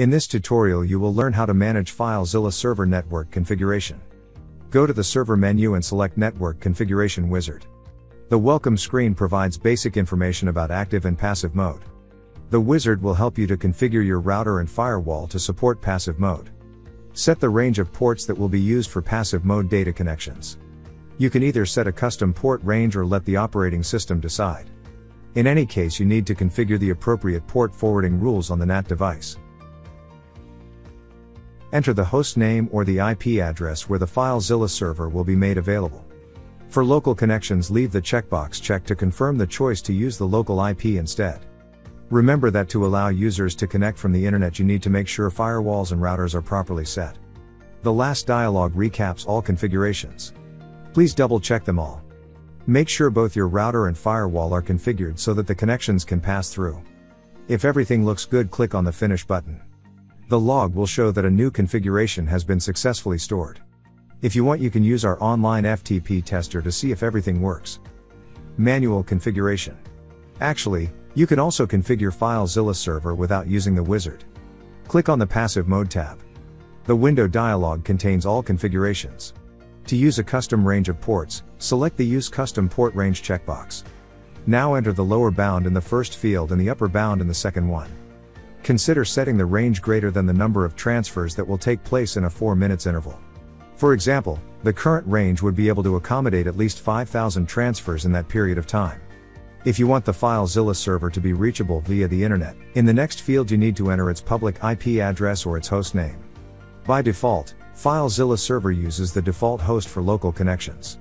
In this tutorial you will learn how to manage FileZilla Server network configuration. Go to the server menu and select Network Configuration Wizard. The welcome screen provides basic information about active and passive mode. The wizard will help you to configure your router and firewall to support passive mode. Set the range of ports that will be used for passive mode data connections. You can either set a custom port range or let the operating system decide. In any case, you need to configure the appropriate port forwarding rules on the NAT device. Enter the host name or the IP address where the FileZilla server will be made available. For local connections, leave the checkbox checked to confirm the choice to use the local IP instead. Remember that to allow users to connect from the internet, you need to make sure firewalls and routers are properly set. The last dialog recaps all configurations. Please double check them all. Make sure both your router and firewall are configured so that the connections can pass through. If everything looks good, click on the Finish button. The log will show that a new configuration has been successfully stored. If you want, you can use our online FTP tester to see if everything works. Manual configuration. Actually, you can also configure FileZilla server without using the wizard. Click on the Passive Mode tab. The window dialog contains all configurations. To use a custom range of ports, select the Use Custom Port Range checkbox. Now enter the lower bound in the first field and the upper bound in the second one. Consider setting the range greater than the number of transfers that will take place in a 4-minute interval. For example, the current range would be able to accommodate at least 5,000 transfers in that period of time. If you want the FileZilla server to be reachable via the internet, in the next field you need to enter its public IP address or its host name. By default, FileZilla server uses the default host for local connections.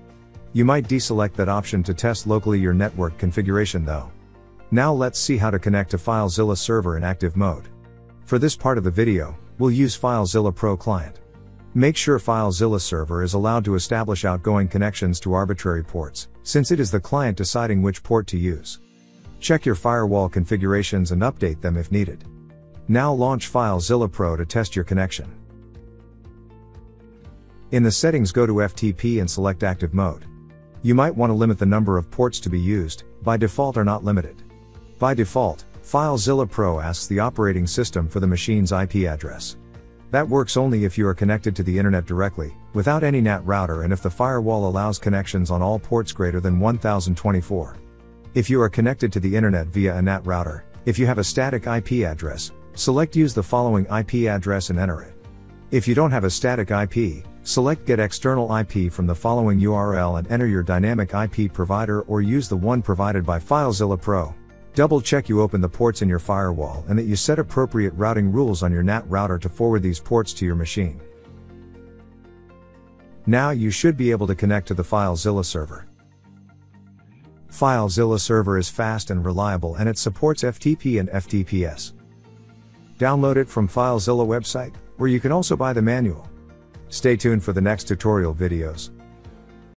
You might deselect that option to test locally your network configuration though. Now let's see how to connect to FileZilla server in active mode. For this part of the video, we'll use FileZilla Pro client. Make sure FileZilla server is allowed to establish outgoing connections to arbitrary ports, since it is the client deciding which port to use. Check your firewall configurations and update them if needed. Now launch FileZilla Pro to test your connection. In the settings, go to FTP and select active mode. You might want to limit the number of ports to be used, by default are not limited. By default, FileZilla Pro asks the operating system for the machine's IP address. That works only if you are connected to the internet directly, without any NAT router, and if the firewall allows connections on all ports greater than 1024. If you are connected to the internet via a NAT router, if you have a static IP address, select Use the following IP address and enter it. If you don't have a static IP, select Get external IP from the following URL and enter your dynamic IP provider or use the one provided by FileZilla Pro. Double check you open the ports in your firewall and that you set appropriate routing rules on your NAT router to forward these ports to your machine. Now you should be able to connect to the FileZilla server. FileZilla server is fast and reliable and it supports FTP and FTPS. Download it from FileZilla website, where you can also buy the manual. Stay tuned for the next tutorial videos.